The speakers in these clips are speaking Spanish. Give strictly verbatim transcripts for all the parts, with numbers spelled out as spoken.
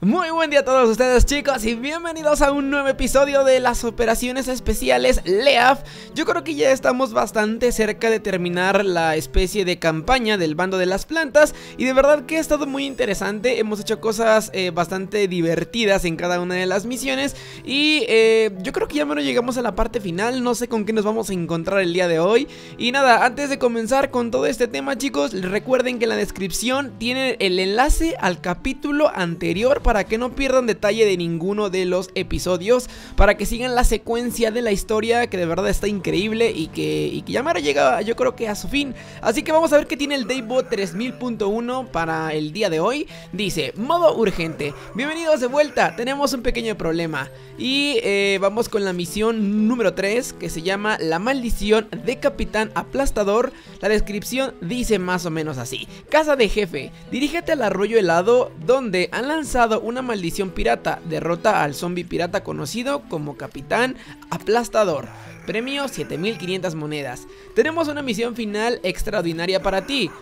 Muy buen día a todos ustedes, chicos, y bienvenidos a un nuevo episodio de las operaciones especiales L E A F. Yo creo que ya estamos bastante cerca de terminar la especie de campaña del bando de las plantas, y de verdad que ha estado muy interesante. Hemos hecho cosas eh, bastante divertidas en cada una de las misiones, y eh, yo creo que ya menos llegamos a la parte final. No sé con qué nos vamos a encontrar el día de hoy. Y nada, antes de comenzar con todo este tema, chicos, recuerden que en la descripción tienen el enlace al capítulo anterior, para que no pierdan detalle de ninguno de los episodios, para que sigan la secuencia de la historia, que de verdad está increíble y que, y que ya me ha llegado, yo creo que a su fin. Así que vamos a ver qué tiene el Daybot tres mil punto uno para el día de hoy. Dice, modo urgente, bienvenidos de vuelta, tenemos un pequeño problema. Y eh, vamos con la misión número tres, que se llama La Maldición de Capitán Aplastador. La descripción dice más o menos así: casa de jefe, dirígete al Arroyo Helado, donde han lanzado una maldición pirata, derrota al zombie pirata conocido como Capitán Aplastador. Premio siete mil quinientas monedas. Tenemos una misión final extraordinaria para ti.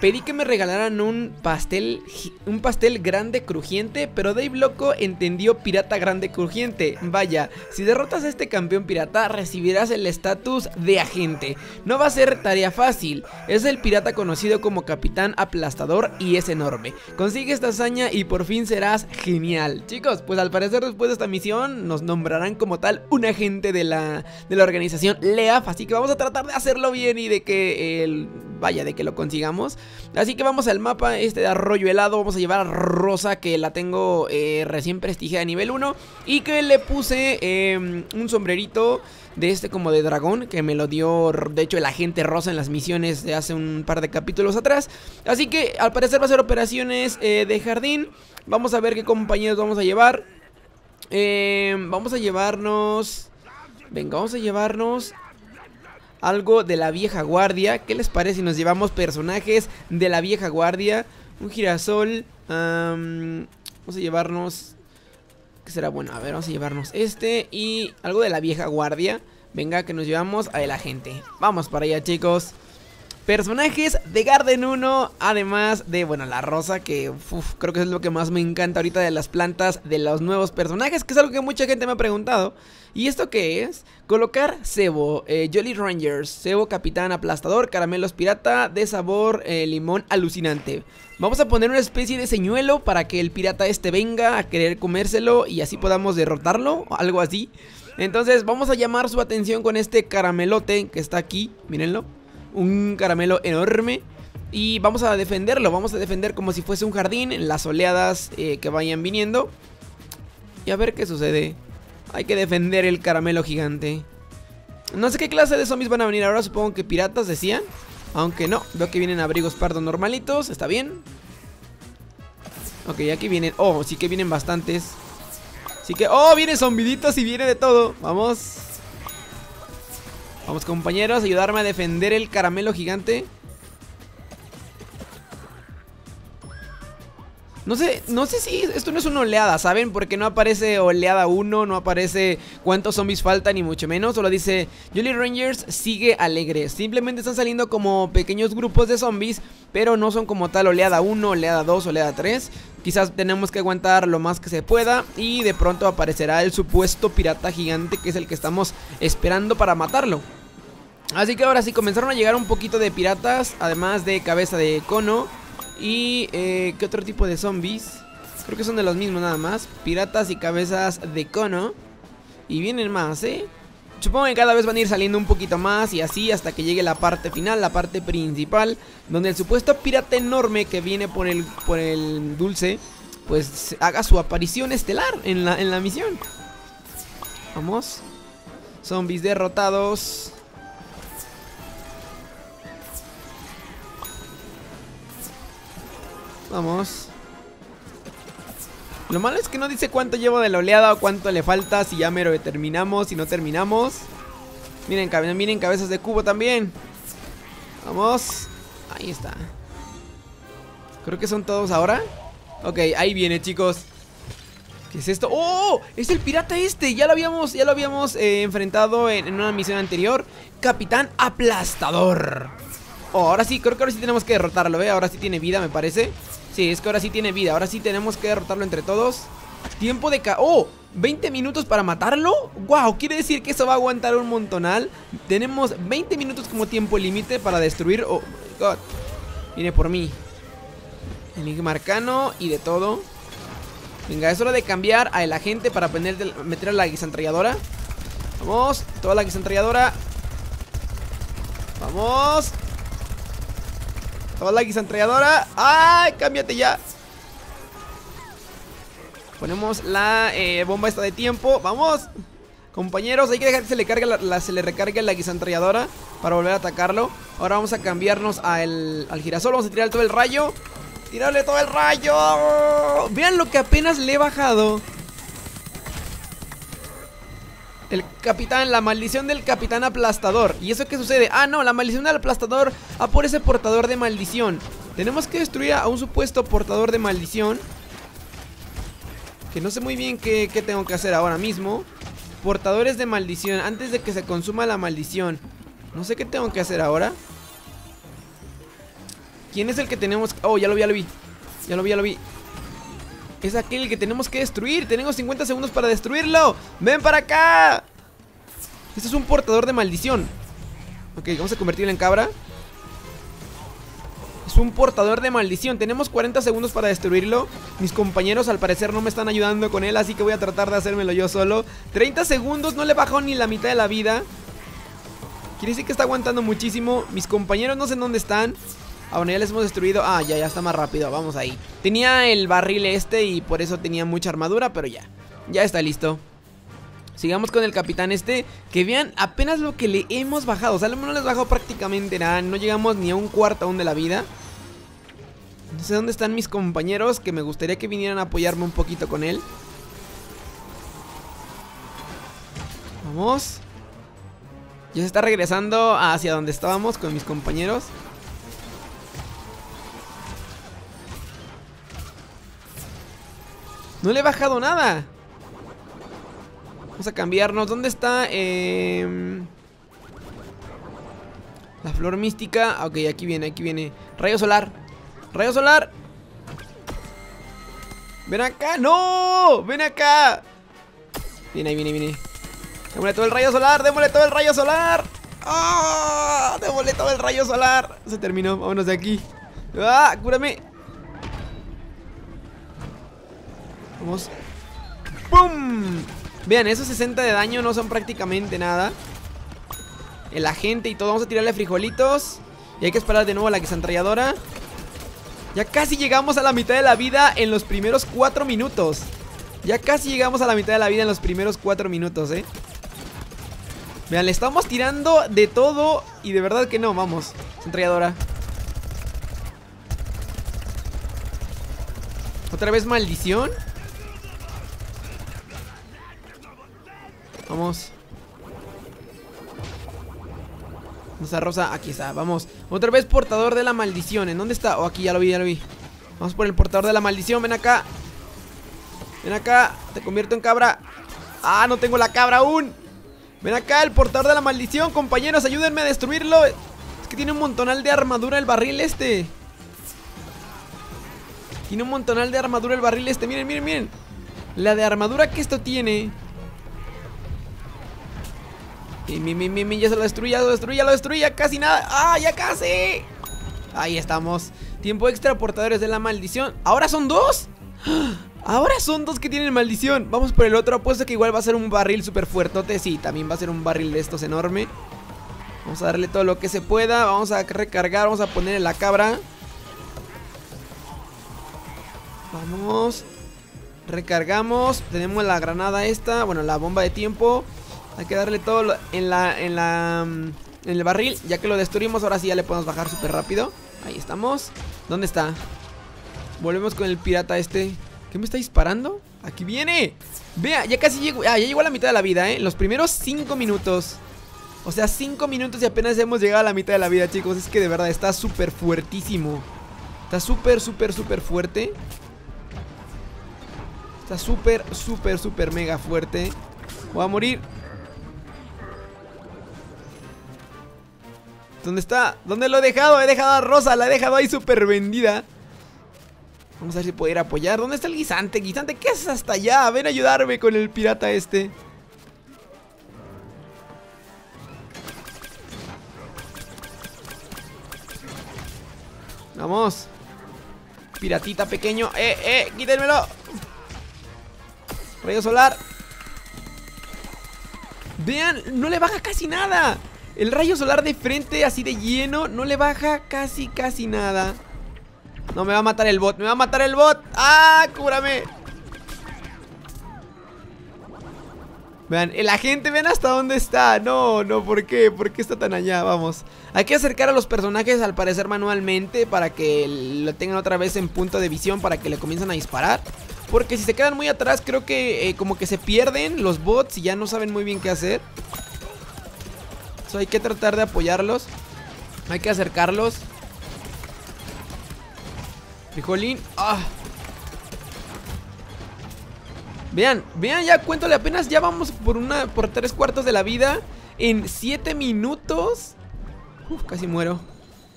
Pedí que me regalaran un pastel, un pastel grande crujiente, pero Dave Loco entendió pirata grande crujiente. Vaya, si derrotas a este campeón pirata, recibirás el estatus de agente. No va a ser tarea fácil. Es el pirata conocido como Capitán Aplastador y es enorme. Consigue esta hazaña y por fin serás genial. Chicos, pues al parecer después de esta misión nos nombrarán como tal un agente de la, de la organización L E A F. Así que vamos a tratar de hacerlo bien y de que el... vaya, de que lo consigamos. Así que vamos al mapa este de Arroyo Helado. Vamos a llevar a Rosa, que la tengo eh, recién prestigiada de nivel uno, y que le puse eh, un sombrerito de este como de dragón, que me lo dio de hecho el agente Rosa en las misiones de hace un par de capítulos atrás. Así que al parecer va a ser operaciones eh, de jardín. Vamos a ver qué compañeros vamos a llevar. eh, Vamos a llevarnos... Venga, vamos a llevarnos... algo de la vieja guardia. ¿Qué les parece si nos llevamos personajes de la vieja guardia? Un girasol. um, Vamos a llevarnos... ¿qué será bueno? A ver, vamos a llevarnos este y algo de la vieja guardia. Venga, que nos llevamos a el agente. Vamos para allá, chicos. Personajes de Garden uno, además de, bueno, la Rosa, que uf, creo que es lo que más me encanta ahorita de las plantas, de los nuevos personajes, que es algo que mucha gente me ha preguntado. ¿Y esto qué es? Colocar cebo, eh, Jolly Rangers, cebo Capitán Aplastador, caramelos pirata de sabor eh, limón alucinante. Vamos a poner una especie de señuelo para que el pirata este venga a querer comérselo y así podamos derrotarlo, o algo así. Entonces vamos a llamar su atención con este caramelote que está aquí, mírenlo. Un caramelo enorme. Y vamos a defenderlo, vamos a defender como si fuese un jardín, en las oleadas eh, que vayan viniendo. Y a ver qué sucede. Hay que defender el caramelo gigante. No sé qué clase de zombies van a venir ahora, supongo que piratas decían. Aunque no, veo que vienen abrigos pardos normalitos, está bien. Ok, aquí vienen, oh, sí que vienen bastantes. Así que, oh, vienen zombiditos y viene de todo, vamos. Vamos, compañeros, a ayudarme a defender el caramelo gigante. No sé, no sé si esto no es una oleada, ¿saben? Porque no aparece oleada uno, no aparece cuántos zombies faltan, ni mucho menos. Solo dice, Jolly Rangers sigue alegre. Simplemente están saliendo como pequeños grupos de zombies, pero no son como tal oleada uno, oleada dos, oleada tres. Quizás tenemos que aguantar lo más que se pueda y de pronto aparecerá el supuesto pirata gigante, que es el que estamos esperando para matarlo. Así que ahora sí, comenzaron a llegar un poquito de piratas, además de cabeza de cono. Y eh, ¿qué otro tipo de zombies? Creo que son de los mismos nada más. Piratas y cabezas de cono. Y vienen más, ¿eh? Supongo que cada vez van a ir saliendo un poquito más y así hasta que llegue la parte final, la parte principal, donde el supuesto pirata enorme que viene por el, por el dulce, pues haga su aparición estelar en la, en la misión. Vamos. Zombies derrotados. Vamos. Lo malo es que no dice cuánto llevo de la oleada o cuánto le falta, si ya mero terminamos, si no terminamos. Miren, cabe, miren cabezas de cubo también. Vamos. Ahí está. Creo que son todos ahora. Ok, ahí viene, chicos. ¿Qué es esto? ¡Oh! Es el pirata este. Ya lo habíamos, ya lo habíamos eh, enfrentado en, en una misión anterior. Capitán Aplastador. Oh, ahora sí, creo que ahora sí tenemos que derrotarlo, ¿eh? Ahora sí tiene vida, me parece. Sí, es que ahora sí tiene vida. Ahora sí tenemos que derrotarlo entre todos. Tiempo de ca... ¡Oh! ¿veinte minutos para matarlo? ¡Wow! Quiere decir que eso va a aguantar un montonal. Tenemos veinte minutos como tiempo límite para destruir... ¡Oh, my God! Viene por mí. Enigma arcano y de todo. Venga, es hora de cambiar a el agente para aprender a meter a la guisantralladora. Vamos, toda la guisantralladora. Vamos. Toda la guisantralladora. ¡Ay! ¡Cámbiate ya! Ponemos la eh, bomba esta de tiempo. ¡Vamos! Compañeros, hay que dejar que se le, cargue la, la, se le recargue la guisantralladora para volver a atacarlo. Ahora vamos a cambiarnos a el, al girasol. Vamos a tirar todo el rayo. ¡Tirarle todo el rayo! Vean lo que apenas le he bajado. El capitán, la maldición del capitán aplastador. ¿Y eso qué sucede? Ah, no, la maldición del aplastador. Ah, por ese portador de maldición. Tenemos que destruir a un supuesto portador de maldición. Que no sé muy bien qué, qué tengo que hacer ahora mismo. Portadores de maldición, antes de que se consuma la maldición. No sé qué tengo que hacer ahora. ¿Quién es el que tenemos? Oh, ya lo vi, ya lo vi. Ya lo vi, ya lo vi. Es aquel que tenemos que destruir. Tenemos cincuenta segundos para destruirlo. ¡Ven para acá! Este es un portador de maldición. Ok, vamos a convertirlo en cabra. Es un portador de maldición. Tenemos cuarenta segundos para destruirlo. Mis compañeros al parecer no me están ayudando con él, así que voy a tratar de hacérmelo yo solo. Treinta segundos, no le bajó ni la mitad de la vida. Quiere decir que está aguantando muchísimo. Mis compañeros no sé en dónde están. Ah, bueno, ya les hemos destruido. Ah, ya, ya está más rápido. Vamos ahí. Tenía el barril este y por eso tenía mucha armadura, pero ya. Ya está listo. Sigamos con el capitán este. Que vean apenas lo que le hemos bajado. O sea, no les bajó prácticamente nada. No llegamos ni a un cuarto aún de la vida. No sé dónde están mis compañeros, que me gustaría que vinieran a apoyarme un poquito con él. Vamos. Ya se está regresando hacia donde estábamos con mis compañeros. No le he bajado nada. Vamos a cambiarnos. ¿Dónde está? Eh... La flor mística. Ok, aquí viene, aquí viene. Rayo solar. Rayo solar. Ven acá. ¡No! Ven acá. Viene, ahí, viene, viene. Démosle todo el rayo solar. Démosle todo el rayo solar. ¡Ah! ¡Oh! Démosle todo el rayo solar. Se terminó. Vámonos de aquí. ¡Ah! Cúrame. Vamos. ¡Pum! Vean, esos sesenta de daño no son prácticamente nada. El agente y todo. Vamos a tirarle frijolitos. Y hay que esperar de nuevo a la guisantralladora. Ya casi llegamos a la mitad de la vida en los primeros cuatro minutos. Ya casi llegamos a la mitad de la vida en los primeros cuatro minutos, eh. Vean, le estamos tirando de todo. Y de verdad que no, vamos. Guisantralladora. Otra vez maldición. Vamos. ¿Dónde está Rosa? Aquí está, vamos. Otra vez portador de la maldición. ¿En dónde está? Oh, aquí ya lo vi, ya lo vi. Vamos por el portador de la maldición, ven acá. Ven acá, te convierto en cabra. Ah, no tengo la cabra aún. Ven acá, el portador de la maldición. Compañeros, ayúdenme a destruirlo. Es que tiene un montonal de armadura el barril este. Tiene un montonal de armadura el barril este. Miren, miren, miren. La de armadura que esto tiene. Mi, mi, mi, mi, ya se lo destruí, ya lo destruí, ya lo destruí, ya casi nada. ¡Ah, ya casi! Ahí estamos. Tiempo extra, portadores de la maldición. ¿Ahora son dos? Ahora son dos que tienen maldición. Vamos por el otro, apuesto que igual va a ser un barril súper fuertote. Sí, también va a ser un barril de estos enorme. Vamos a darle todo lo que se pueda. Vamos a recargar, vamos a ponerle la cabra. Vamos. Recargamos. Tenemos la granada esta, bueno, la bomba de tiempo. Hay que darle todo lo, en la, en la, en el barril. Ya que lo destruimos, ahora sí ya le podemos bajar súper rápido. Ahí estamos. ¿Dónde está? Volvemos con el pirata este. ¿Qué me está disparando? ¡Aquí viene! Vea, ya casi llegó. Ah, ya llegó a la mitad de la vida, ¿eh? Los primeros cinco minutos. O sea, cinco minutos y apenas hemos llegado a la mitad de la vida, chicos. Es que de verdad está súper fuertísimo. Está súper, súper, súper fuerte. Está súper, súper, súper mega fuerte. Voy a morir. ¿Dónde está? ¿Dónde lo he dejado? He dejado a Rosa, la he dejado ahí súper vendida. Vamos a ver si puedo ir a apoyar. ¿Dónde está el guisante? Guisante, ¿qué haces hasta allá? Ven a ayudarme con el pirata este. Vamos. Piratita pequeño. Eh, eh, quítenmelo. Rayo solar. Vean, no le baja casi nada. El rayo solar de frente, así de lleno, no le baja casi, casi nada. No, me va a matar el bot, me va a matar el bot. ¡Ah, cúbrame! Vean, el agente, vean hasta dónde está. No, no, ¿por qué? ¿Por qué está tan allá? Vamos. Hay que acercar a los personajes, al parecer, manualmente, para que lo tengan otra vez en punto de visión, para que le comiencen a disparar. Porque si se quedan muy atrás, creo que eh, como que se pierden los bots y ya no saben muy bien qué hacer. So, hay que tratar de apoyarlos. Hay que acercarlos. Frijolín. ¡Ah! Vean, vean ya, cuéntale, apenas ya vamos por una, por tres cuartos de la vida. En siete minutos. Uf, casi muero.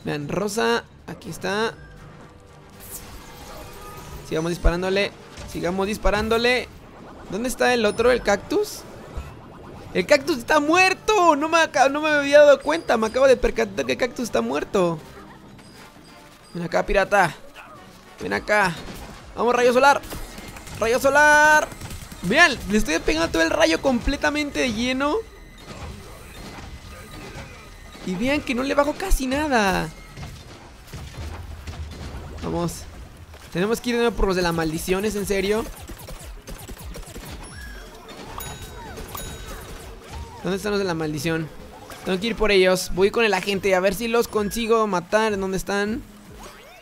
Vean, Rosa, aquí está. Sigamos disparándole. Sigamos disparándole. ¿Dónde está el otro, el cactus? El cactus está muerto. No me, no me había dado cuenta. Me acabo de percatar que el cactus está muerto. Ven acá, pirata. Ven acá. Vamos, rayo solar. Rayo solar. Vean, le estoy pegando todo el rayo completamente de lleno. Y vean que no le bajo casi nada. Vamos. Tenemos que ir de nuevo por los de las maldiciones, en serio. ¿Dónde están los de la maldición? Tengo que ir por ellos. Voy con el agente a ver si los consigo matar. ¿En dónde están?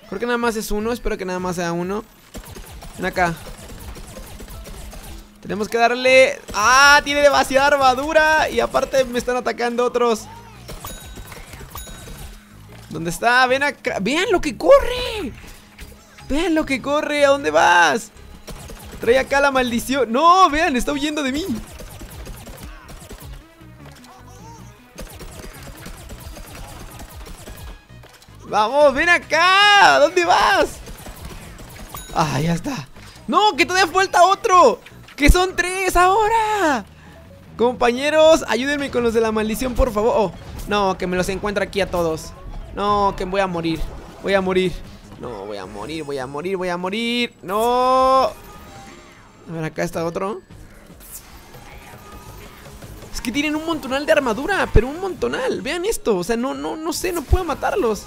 Creo que nada más es uno. Espero que nada más sea uno. Ven acá. Tenemos que darle... ¡Ah! Tiene demasiada armadura. Y aparte me están atacando otros. ¿Dónde está? Ven acá. ¡Vean lo que corre! Vean lo que corre, ¿a dónde vas? Trae acá la maldición. No, vean, está huyendo de mí. Vamos, ven acá, ¿a dónde vas? Ah, ya está. No, que todavía falta otro. Que son tres ahora. Compañeros, ayúdenme con los de la maldición, por favor. Oh, no, que me los encuentro aquí a todos. No, que voy a morir. Voy a morir. No, voy a morir, voy a morir, voy a morir. ¡No! A ver, acá está otro. Es que tienen un montonal de armadura, pero un montonal. Vean esto, o sea, no, no, no sé, no puedo matarlos.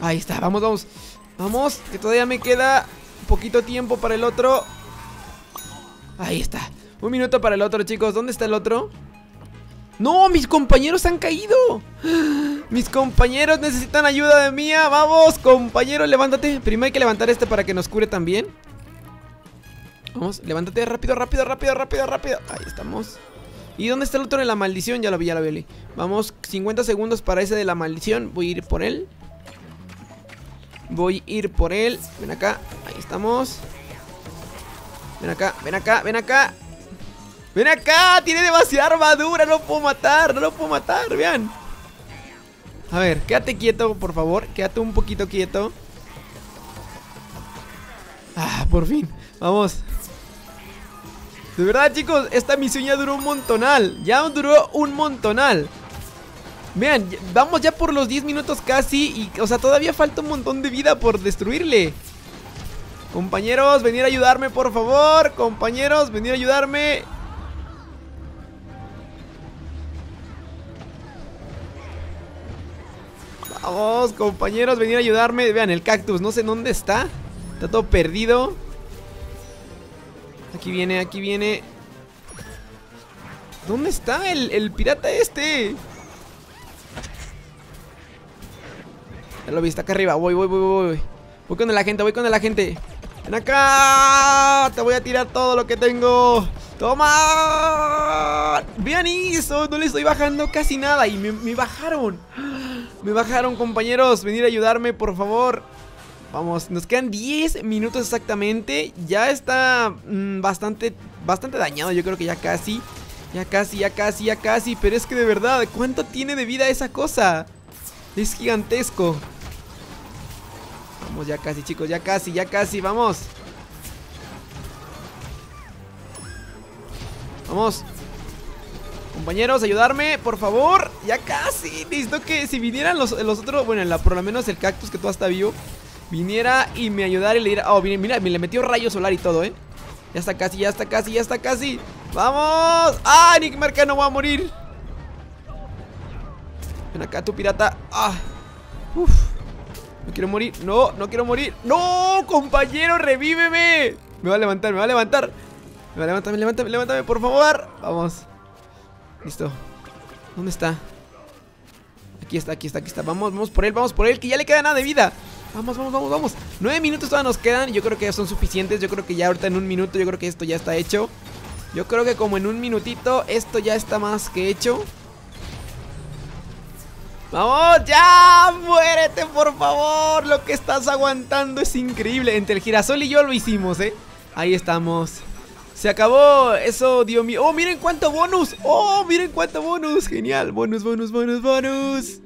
Ahí está, vamos, vamos. Vamos, que todavía me queda poquito tiempo para el otro. Ahí está. Un minuto para el otro, chicos. ¿Dónde está el otro? ¡No! ¡Mis compañeros han caído! ¡Mis compañeros necesitan ayuda de mía! ¡Vamos, compañero! ¡Levántate! Primero hay que levantar este para que nos cure también. Vamos, levántate. Rápido, rápido, rápido, rápido, rápido. Ahí estamos. ¿Y dónde está el otro de la maldición? Ya lo vi, ya lo vi. Vamos, cincuenta segundos para ese de la maldición. Voy a ir por él. Voy a ir por él. Ven acá. Ahí estamos. Ven acá, ven acá, ven acá. ¡Ven acá! ¡Tiene demasiada armadura! ¡No lo puedo matar! ¡No lo puedo matar! ¡Vean! A ver, quédate quieto, por favor. Quédate un poquito quieto. ¡Ah! ¡Por fin! ¡Vamos! De verdad, chicos, esta misión ya duró un montonal. Ya duró un montonal. Vean, vamos ya por los diez minutos casi y, o sea, todavía falta un montón de vida por destruirle. Compañeros, venid a ayudarme, por favor. Compañeros, venid a ayudarme. Vamos, compañeros, venid a ayudarme. Vean, el cactus, no sé dónde está. Está todo perdido. Aquí viene, aquí viene. ¿Dónde está el, el pirata este? Ya lo vi, está acá arriba. Voy, voy, voy, voy. Voy con la gente, voy con la gente. Ven acá. Te voy a tirar todo lo que tengo. Toma. Vean eso, no le estoy bajando casi nada. Y me, me bajaron. Me bajaron, compañeros, venid a ayudarme, por favor. Vamos, nos quedan diez minutos exactamente. Ya está mmm, bastante bastante dañado, yo creo que ya casi. Ya casi, ya casi, ya casi. Pero es que de verdad, ¿cuánto tiene de vida esa cosa? Es gigantesco. Vamos, ya casi, chicos, ya casi, ya casi, vamos. Vamos. Compañeros, ayudarme, por favor. Ya casi, listo, que si vinieran los, los otros, bueno, la, por lo menos el cactus que todavía está vivo, viniera y me ayudara y le diera, oh, mira, mira, me le metió rayo solar y todo, eh. Ya está casi, ya está casi, ya está casi. ¡Vamos! ¡Ah, Nick Marca no va a morir! Ven acá, tu pirata. ¡Ah! ¡Uf! No quiero morir, no, no quiero morir. ¡No, compañero, revíveme! Me va a levantar, me va a levantar. Me va a levantar, me levántame, levántame, por favor. Vamos. Listo. ¿Dónde está? Aquí está, aquí está, aquí está. Vamos, vamos por él, vamos por él, que ya le queda nada de vida. Vamos, vamos, vamos, vamos. Nueve minutos todavía nos quedan. Yo creo que ya son suficientes. Yo creo que ya ahorita en un minuto, yo creo que esto ya está hecho. Yo creo que como en un minutito esto ya está más que hecho. ¡Vamos! ¡Ya! ¡Muérete, por favor! Lo que estás aguantando es increíble. Entre el girasol y yo lo hicimos, ¿eh? Ahí estamos. Se acabó. Eso dio mi... ¡Oh, miren cuánto bonus! ¡Oh, miren cuánto bonus! Genial. Bonus, bonus, bonus, bonus.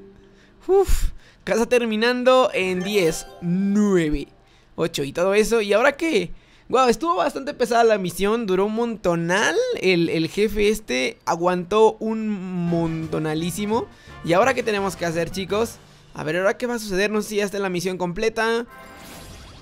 ¡Uf! Casa terminando en diez, nueve, ocho y todo eso. ¿Y ahora qué? Wow, estuvo bastante pesada la misión. Duró un montonal. El, el jefe este aguantó un montonalísimo. ¿Y ahora qué tenemos que hacer, chicos? A ver, ¿ahora qué va a suceder? No sé si ya está en la misión completa.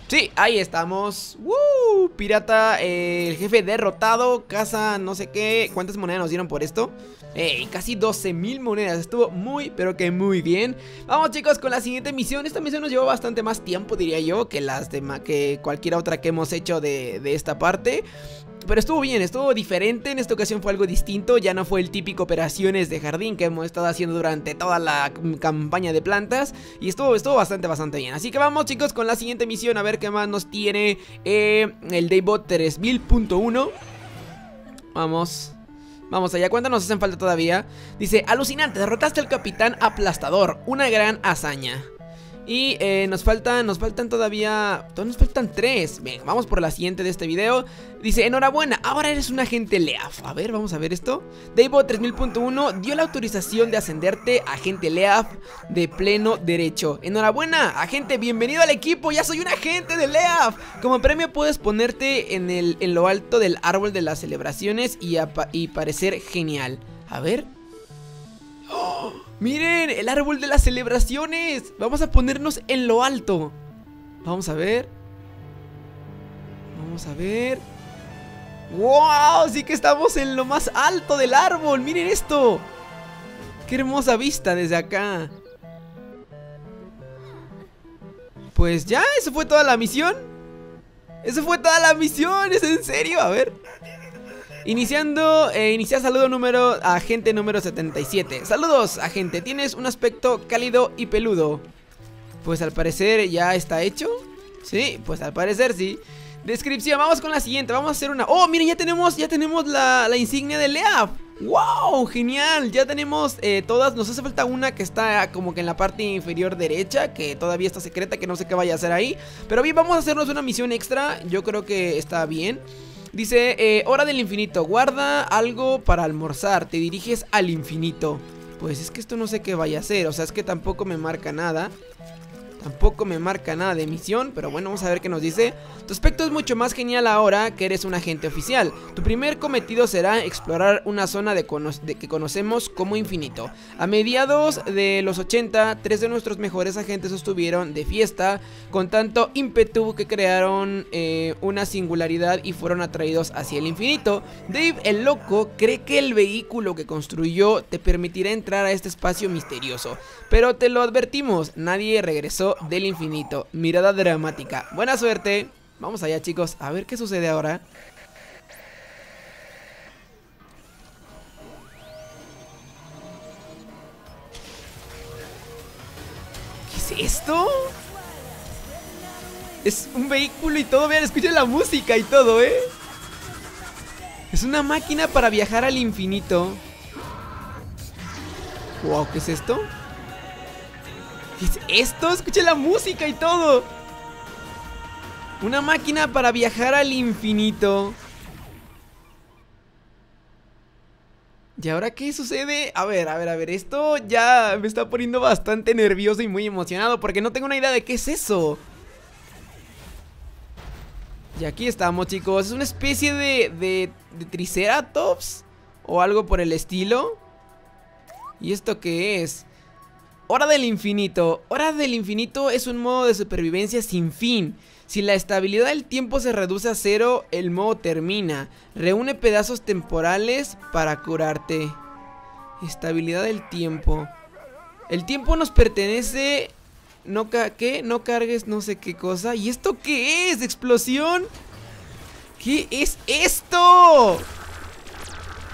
Sí, ahí estamos. ¡Woo! Pirata, eh, el jefe derrotado. Casa, no sé qué. ¿Cuántas monedas nos dieron por esto? Ey, casi doce mil monedas, estuvo muy pero que muy bien. Vamos, chicos, con la siguiente misión. Esta misión nos llevó bastante más tiempo, diría yo, que las de que cualquier otra que hemos hecho de, de esta parte. Pero estuvo bien, estuvo diferente. En esta ocasión fue algo distinto. Ya no fue el típico operaciones de jardín que hemos estado haciendo durante toda la campaña de plantas. Y estuvo, estuvo bastante, bastante bien. Así que vamos, chicos, con la siguiente misión. A ver qué más nos tiene eh, el Daybot tres mil punto uno. Vamos. Vamos allá, ¿cuántas nos hacen falta todavía? Dice, alucinante, derrotaste al Capitán Aplastador, una gran hazaña. Y eh, nos faltan, nos faltan todavía, todavía nos faltan tres. Bien, vamos por la siguiente de este video. Dice, enhorabuena, ahora eres un agente L E A F. A ver, vamos a ver esto. Daybot tres mil punto uno dio la autorización de ascenderte a agente L E A F de pleno derecho. Enhorabuena, agente, bienvenido al equipo, ya soy un agente de L E A F. Como premio puedes ponerte en, el, en lo alto del árbol de las celebraciones y, a, y parecer genial. A ver... ¡Oh! Miren, el árbol de las celebraciones. Vamos a ponernos en lo alto. Vamos a ver. Vamos a ver. ¡Wow! Sí que estamos en lo más alto del árbol. Miren esto. ¡Qué hermosa vista desde acá! Pues ya, eso fue toda la misión. Eso fue toda la misión, es en serio. A ver. Iniciando, eh, inicia saludo número, agente número setenta y siete. Saludos, agente, tienes un aspecto cálido y peludo. Pues al parecer ya está hecho. Sí, pues al parecer sí. Descripción, vamos con la siguiente, vamos a hacer una... Oh, miren, ya tenemos, ya tenemos la, la insignia de L E A F. ¡Wow! Genial, ya tenemos eh, todas. Nos hace falta una que está como que en la parte inferior derecha, que todavía está secreta, que no sé qué vaya a hacer ahí. Pero bien, vamos a hacernos una misión extra, yo creo que está bien. Dice, eh, hora del infinito, guarda algo para almorzar, te diriges al infinito. Pues es que esto no sé qué vaya a hacer, o sea, es que tampoco me marca nada. Tampoco me marca nada de misión, pero bueno, vamos a ver qué nos dice. Tu aspecto es mucho más genial ahora que eres un agente oficial. Tu primer cometido será explorar una zona de cono de que conocemos como infinito. A mediados de los ochenta, tres de nuestros mejores agentes estuvieron de fiesta con tanto ímpetu que crearon eh, una singularidad y fueron atraídos hacia el infinito. Dave el Loco cree que el vehículo que construyó te permitirá entrar a este espacio misterioso. Pero te lo advertimos, nadie regresó del infinito. Mirada dramática. Buena suerte. Vamos allá, chicos. A ver qué sucede ahora. ¿Qué es esto? Es un vehículo y todo. Vean, escuchen la música y todo, ¿eh? Es una máquina para viajar al infinito. Wow, ¿qué es esto? ¿Qué es esto? Escuché la música y todo. Una máquina para viajar al infinito. ¿Y ahora qué sucede? A ver, a ver, a ver. Esto ya me está poniendo bastante nervioso y muy emocionado porque no tengo una idea de qué es eso. Y aquí estamos, chicos. Es una especie de, de, de triceratops o algo por el estilo. ¿Y esto qué es? Hora del infinito. Hora del infinito es un modo de supervivencia sin fin. Si la estabilidad del tiempo se reduce a cero, el modo termina. Reúne pedazos temporales para curarte. Estabilidad del tiempo. El tiempo nos pertenece. No ca ¿Qué? No cargues no sé qué cosa. ¿Y esto qué es? ¿Explosión? ¿Qué es esto?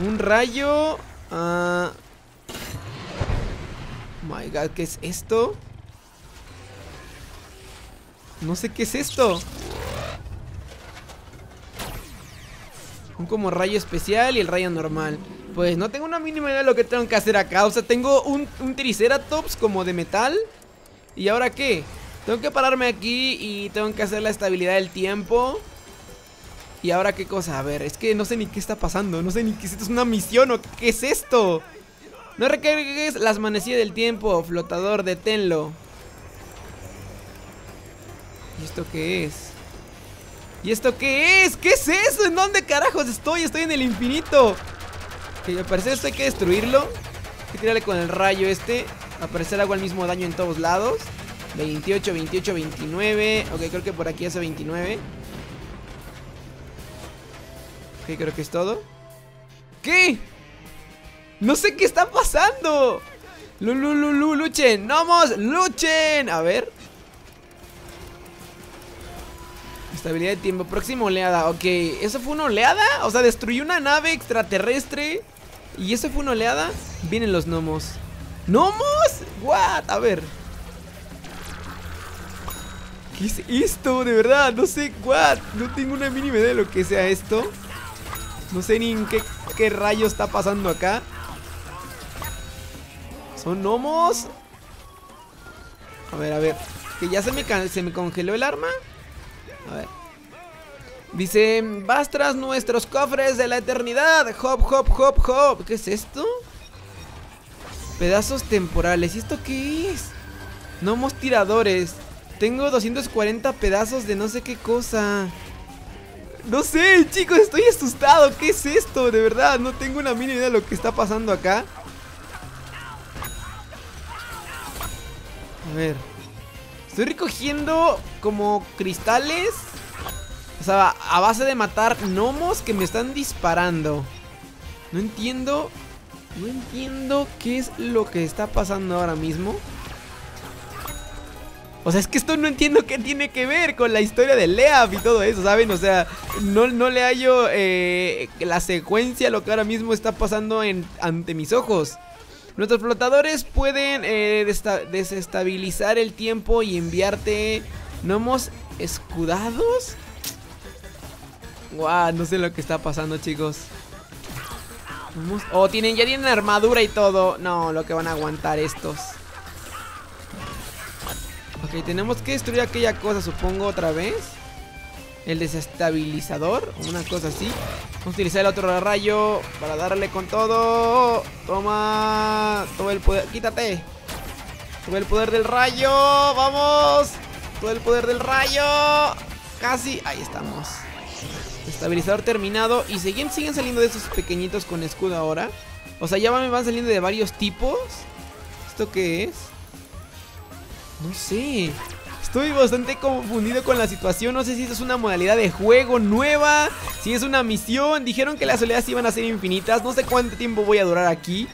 Un rayo. uh... Oh my god, ¿qué es esto? No sé qué es esto. Un como rayo especial y el rayo normal. Pues no tengo una mínima idea de lo que tengo que hacer acá. O sea, tengo un, un triceratops como de metal. ¿Y ahora qué? Tengo que pararme aquí y tengo que hacer la estabilidad del tiempo. ¿Y ahora qué cosa? A ver, es que no sé ni qué está pasando. No sé ni qué es esto. ¿Es una misión o qué es esto? No recargues las manecillas del tiempo, flotador, deténlo. ¿Y esto qué es? ¿Y esto qué es? ¿Qué es eso? ¿En dónde carajos estoy? Estoy en el infinito. Que al parecer esto hay que destruirlo. Hay que tirarle con el rayo este. Al parecer hago el mismo daño en todos lados. Veintiocho, veintiocho, veintinueve. Ok, creo que por aquí hace veintinueve. Ok, creo que es todo. ¿Qué? No sé qué está pasando. Luchen, gnomos, luchen. A ver. Estabilidad de tiempo, próxima oleada. Ok, ¿eso fue una oleada? O sea, destruyó una nave extraterrestre. ¿Y eso fue una oleada? Vienen los gnomos. ¿Gnomos? What? A ver. ¿Qué es esto? De verdad, no sé. What? No tengo una mínima idea de lo que sea esto. No sé ni en qué, qué rayo está pasando acá. ¿Son gnomos? A ver, a ver. Que ya se me, se me congeló el arma. A ver. Dice, vas tras nuestros cofres de la eternidad. Hop, hop, hop, hop. ¿Qué es esto? Pedazos temporales. ¿Y esto qué es? Gnomos tiradores. Tengo doscientos cuarenta pedazos de no sé qué cosa. No sé, chicos, estoy asustado. ¿Qué es esto? De verdad, no tengo una mínima idea de lo que está pasando acá. A ver. Estoy recogiendo como cristales. O sea, a base de matar gnomos que me están disparando. No entiendo. No entiendo qué es lo que está pasando ahora mismo. O sea, es que esto no entiendo qué tiene que ver con la historia de Leaf y todo eso, ¿saben? O sea, no, no le hallo eh, la secuencia, lo que ahora mismo está pasando en, ante mis ojos. Nuestros flotadores pueden eh, desestabilizar el tiempo y enviarte gnomos escudados. Guau, wow, no sé lo que está pasando, chicos. Oh, tienen, ya tienen armadura y todo. No, lo que van a aguantar estos. Ok, tenemos que destruir aquella cosa, supongo, otra vez. El desestabilizador, una cosa así. Vamos a utilizar el otro rayo para darle con todo. Toma, todo el poder, quítate. Todo el poder del rayo, vamos. Todo el poder del rayo. Casi, ahí estamos. Estabilizador terminado. Y siguen, siguen saliendo de esos pequeñitos con escudo ahora. O sea, ya me van saliendo de varios tipos. ¿Esto qué es? No sé. Estoy bastante confundido con la situación. No sé si esto es una modalidad de juego nueva, si es una misión. Dijeron que las oleadas iban a ser infinitas. No sé cuánto tiempo voy a durar aquí.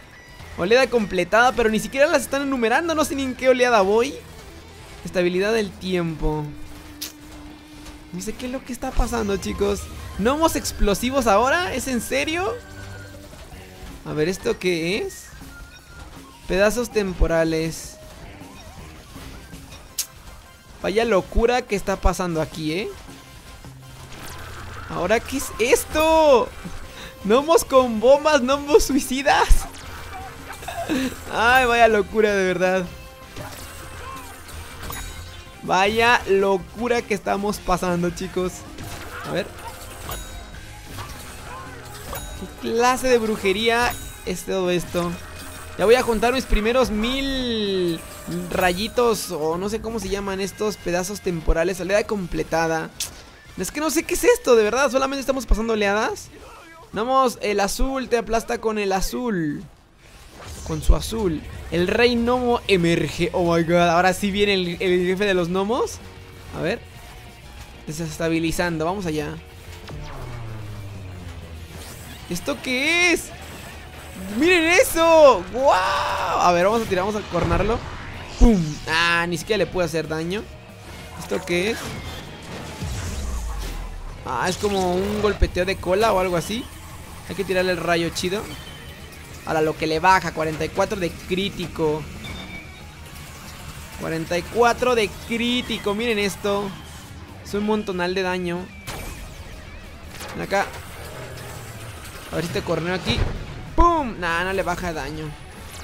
Oleada completada, pero ni siquiera las están enumerando. No sé ni en qué oleada voy. Estabilidad del tiempo. No sé qué es lo que está pasando, chicos. ¿Gnomos explosivos ahora? ¿Es en serio? A ver, ¿esto qué es? Pedazos temporales. Vaya locura que está pasando aquí, ¿eh? ¿Ahora qué es esto? ¿Gnomos con bombas? ¿Gnomos suicidas? Ay, vaya locura, de verdad. Vaya locura que estamos pasando, chicos. A ver. ¿Qué clase de brujería es todo esto? Ya voy a juntar mis primeros mil... rayitos, o no sé cómo se llaman estos pedazos temporales. Oleada completada. Es que no sé qué es esto, de verdad. Solamente estamos pasando oleadas. Vamos, el azul te aplasta con el azul. Con su azul. El rey gnomo emerge. Oh my god, ahora sí viene el, el jefe de los gnomos. A ver. Desestabilizando, vamos allá. ¿Esto qué es? ¡Miren eso! ¡Wow! A ver, vamos a tirar, vamos a cornarlo. ¡Pum! Ah, ni siquiera le puede hacer daño. ¿Esto qué es? Ah, es como un golpeteo de cola o algo así. Hay que tirarle el rayo chido. Ahora lo que le baja, cuarenta y cuatro de crítico. cuarenta y cuatro de crítico, miren esto. Es un montonal de daño. Ven acá. A ver si te corneo aquí. ¡Pum! Nah, no le baja daño.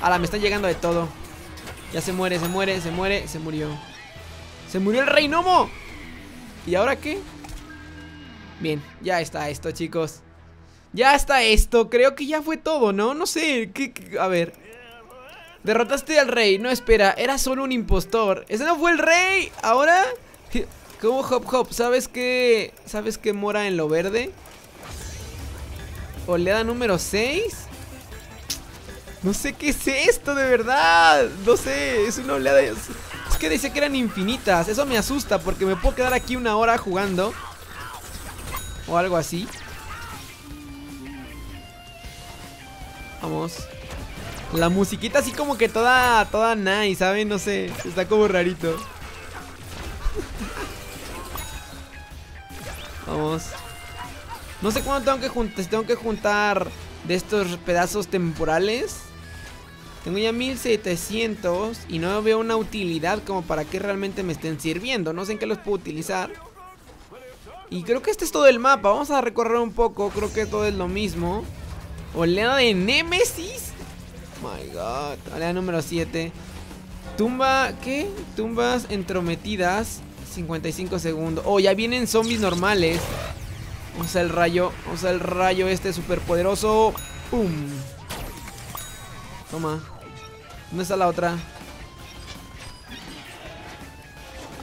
Ahora me está llegando de todo. Ya se muere, se muere, se muere, se murió. ¡Se murió el rey gnomo! ¿Y ahora qué? Bien, ya está esto, chicos. Ya está esto, creo que ya fue todo, ¿no? No sé, ¿qué, qué? A ver. Derrotaste al rey, no, espera. Era solo un impostor, ese no fue el rey. Ahora, como Hop Hop, ¿sabes qué? ¿Sabes qué mora en lo verde? Oleada número seis. No sé qué es esto, de verdad. No sé, es una oleada. Es que decía que eran infinitas. Eso me asusta porque me puedo quedar aquí una hora jugando o algo así. Vamos. La musiquita así como que toda, toda nice, ¿saben? No sé, está como rarito. Vamos. No sé cuándo tengo que juntar, si tengo que juntar de estos pedazos temporales. Tengo ya mil setecientos y no veo una utilidad como para que realmente me estén sirviendo. No sé en qué los puedo utilizar. Y creo que este es todo el mapa. Vamos a recorrer un poco, creo que todo es lo mismo. Oleada de Némesis. Oh my god. Oleada número siete. Tumba, ¿qué? Tumbas entrometidas. cincuenta y cinco segundos. Oh, ya vienen zombies normales. Vamos al rayo. Vamos al rayo este superpoderoso. ¡Pum! Toma. ¿Dónde está la otra?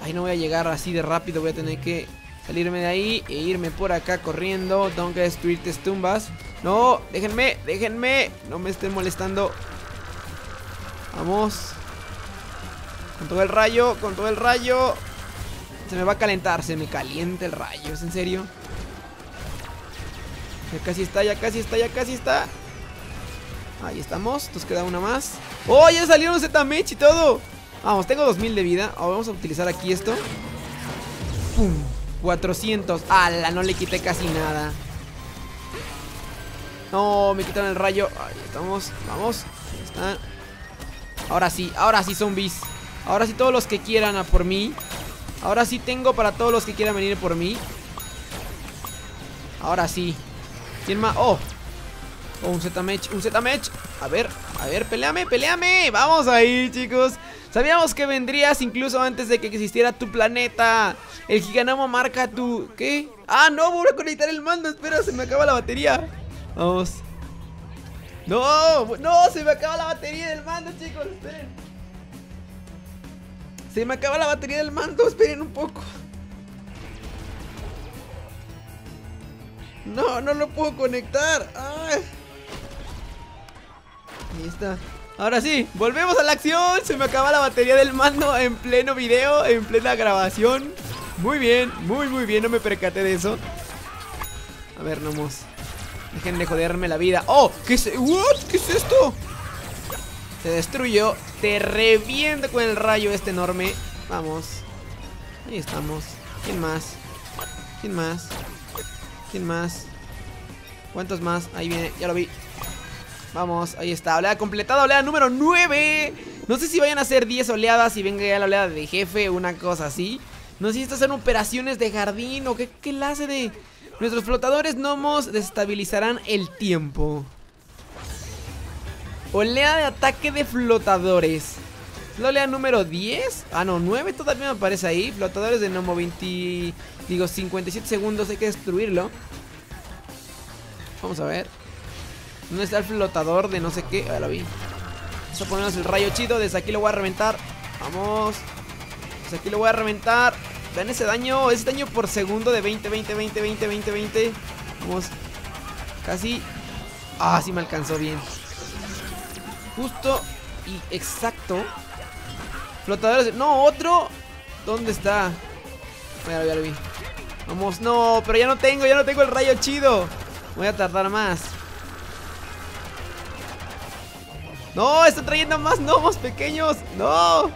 Ay, no voy a llegar así de rápido. Voy a tener que salirme de ahí e irme por acá corriendo. Tengo que destruir tus tumbas. No, déjenme, déjenme. No me estén molestando. Vamos. Con todo el rayo, con todo el rayo. Se me va a calentar, se me calienta el rayo. ¿Es en serio? Ya casi está, ya casi está, ya casi está. Ahí estamos, nos queda una más. ¡Oh, ya salieron Z-Mech y todo! Vamos, tengo dos mil de vida. Ahora vamos a utilizar aquí esto. ¡Pum! cuatrocientos. ¡Hala! No le quité casi nada. No, me quitaron el rayo. Ahí estamos, vamos. Ahí está. Ahora sí, ahora sí, zombies. Ahora sí, todos los que quieran a por mí. Ahora sí tengo para todos los que quieran venir por mí. Ahora sí. ¿Quién más? Oh, oh, un Z-Mech, un Z-Mech. A ver, a ver, peleame, peleame. Vamos ahí, chicos. Sabíamos que vendrías incluso antes de que existiera tu planeta. El Gigagnomo marca tu... ¿Qué? Ah, no, voy a conectar el mando. Espera, se me acaba la batería. Vamos. No, no, se me acaba la batería del mando, chicos. Esperen. Se me acaba la batería del mando. Esperen un poco. No, no lo puedo conectar. ¡Ay! Ahí está. Ahora sí, volvemos a la acción. Se me acaba la batería del mando en pleno video, en plena grabación. Muy bien, muy muy bien. No me percaté de eso. A ver, nomos. Dejen de joderme la vida. ¡Oh! ¿Qué es, what? ¿Qué es esto? Se destruyó. Te reviento con el rayo este enorme. Vamos. Ahí estamos. ¿Quién más? ¿Quién más? ¿Quién más? ¿Cuántos más? Ahí viene, ya lo vi. Vamos, ahí está, oleada completada, oleada número nueve. No sé si vayan a hacer diez oleadas y venga ya la oleada de jefe o una cosa así. No sé si estas son operaciones de jardín o qué clase de... Nuestros flotadores gnomos desestabilizarán el tiempo. Oleada de ataque de flotadores. La oleada número diez. Ah, no, nueve todavía me aparece ahí. Flotadores de gnomo veinte... Digo, cincuenta y siete segundos, hay que destruirlo. Vamos a ver. ¿Dónde está el flotador de no sé qué? Ah, lo vi. Vamos a ponernos el rayo chido. Desde aquí lo voy a reventar. Vamos. Desde aquí lo voy a reventar. Dan ese daño, ese daño por segundo de veinte, veinte, veinte, veinte, veinte, veinte. Vamos. Casi. Ah, sí me alcanzó bien. Justo y exacto. Flotadores. No, otro. ¿Dónde está? Ya lo, ya lo vi. Vamos, no, pero ya no tengo, ya no tengo el rayo chido. Voy a tardar más. No, está trayendo más gnomos pequeños. No.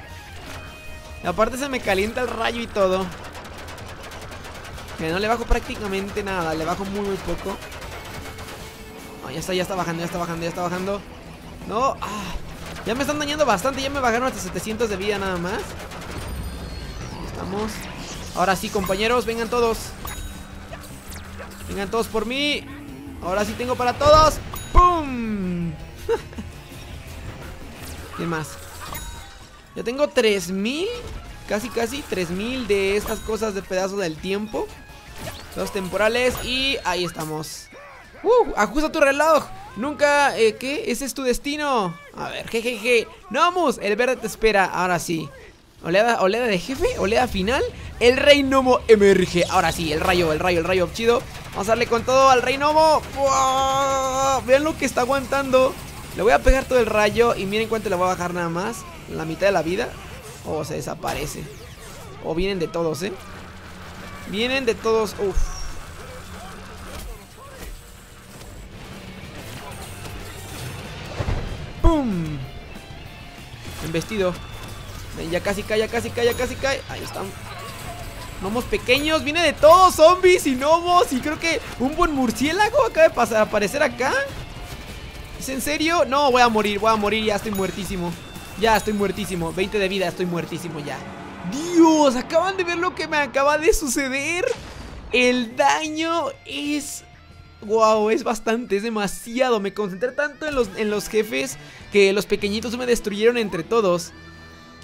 Aparte se me calienta el rayo y todo. Mira, no le bajo prácticamente nada. Le bajo muy, muy poco. No, ya está, ya está bajando, ya está bajando, ya está bajando. No, ah, ya me están dañando bastante. Ya me bajaron hasta setecientos de vida nada más. Estamos. Ahora sí, compañeros, vengan todos. Vengan todos por mí. Ahora sí tengo para todos. ¡Pum! ¿Qué más? Ya tengo tres mil. Casi, casi tres mil de estas cosas de pedazo del tiempo. Los temporales. Y ahí estamos. ¡Uh! ¡Ajusta tu reloj! Nunca, eh, ¿qué? Ese es tu destino. A ver, jejeje. ¡Nomus! El verde te espera. Ahora sí. Oleada, oleada de jefe, oleada final. El Rey Gnomo emerge. Ahora sí, el rayo, el rayo, el rayo, chido. Vamos a darle con todo al Rey Gnomo. ¡Wow! Vean lo que está aguantando. Le voy a pegar todo el rayo. Y miren cuánto le voy a bajar nada más. La mitad de la vida. O se desaparece. O vienen de todos, eh. Vienen de todos. Uff. ¡Pum! Embestido. Ya casi cae, ya casi cae, ya casi cae. Ahí están. Gnomos pequeños. Viene de todos. Zombies y gnomos. Y creo que un buen murciélago acaba de pasar, aparecer acá. ¿Es en serio? No, voy a morir, voy a morir. Ya estoy muertísimo. Ya estoy muertísimo. veinte de vida, estoy muertísimo ya. Dios, acaban de ver lo que me acaba de suceder. El daño es... wow, es bastante, es demasiado. Me concentré tanto en los, en los jefes que los pequeñitos me destruyeron entre todos.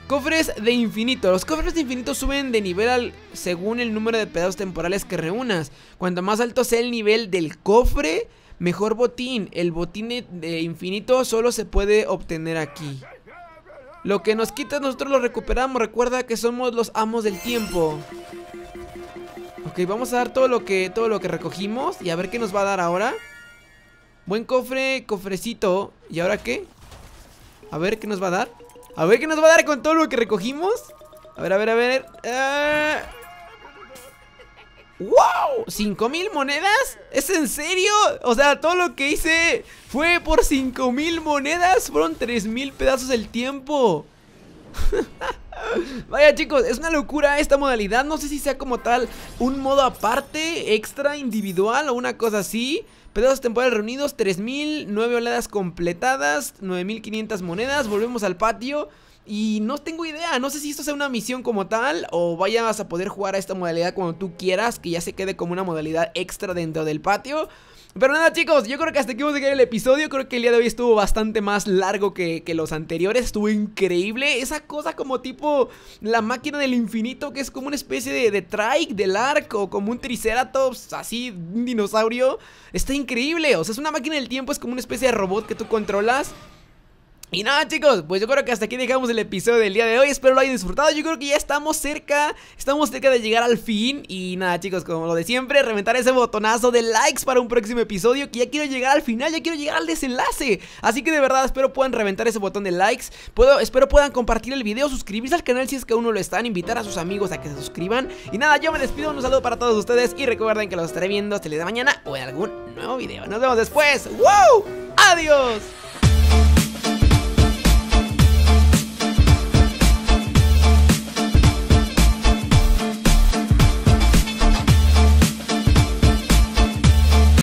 Cofres de infinito. Los cofres de infinito suben de nivel al, según el número de pedazos temporales que reúnas. Cuanto más alto sea el nivel del cofre, mejor botín. El botín de, de infinito solo se puede obtener aquí. Lo que nos quita nosotros lo recuperamos. Recuerda que somos los amos del tiempo. Ok, vamos a dar todo lo que, todo lo que recogimos. Y a ver qué nos va a dar ahora. Buen cofre, cofrecito. ¿Y ahora qué? A ver qué nos va a dar. A ver qué nos va a dar con todo lo que recogimos. A ver, a ver, a ver. uh... ¡Wow! ¿cinco mil monedas? ¿Es en serio? O sea, todo lo que hice fue por cinco mil monedas. Fueron tres mil pedazos del tiempo. Vaya, chicos, es una locura esta modalidad. No sé si sea como tal un modo aparte, extra, individual o una cosa así. Pedazos temporales reunidos, tres mil, nueve oleadas completadas, nueve mil quinientas monedas, volvemos al patio. Y no tengo idea, no sé si esto sea una misión como tal o vayas a poder jugar a esta modalidad cuando tú quieras, que ya se quede como una modalidad extra dentro del patio. Pero nada, chicos, yo creo que hasta aquí vamos a llegar el episodio. Creo que el día de hoy estuvo bastante más largo que, que los anteriores. Estuvo increíble. Esa cosa como tipo la máquina del infinito, que es como una especie de, de trike del arco, como un triceratops, así, un dinosaurio. Está increíble. O sea, es una máquina del tiempo, es como una especie de robot que tú controlas. Y nada, chicos, pues yo creo que hasta aquí dejamos el episodio del día de hoy. Espero lo hayan disfrutado. Yo creo que ya estamos cerca. Estamos cerca de llegar al fin. Y nada, chicos, como lo de siempre, reventar ese botonazo de likes para un próximo episodio, que ya quiero llegar al final, ya quiero llegar al desenlace. Así que de verdad espero puedan reventar ese botón de likes. Puedo, espero puedan compartir el video, suscribirse al canal si es que aún no lo están, invitar a sus amigos a que se suscriban. Y nada, yo me despido, un saludo para todos ustedes. Y recuerden que los estaré viendo hasta el día de mañana o en algún nuevo video. Nos vemos después. ¡Wow! ¡Adiós!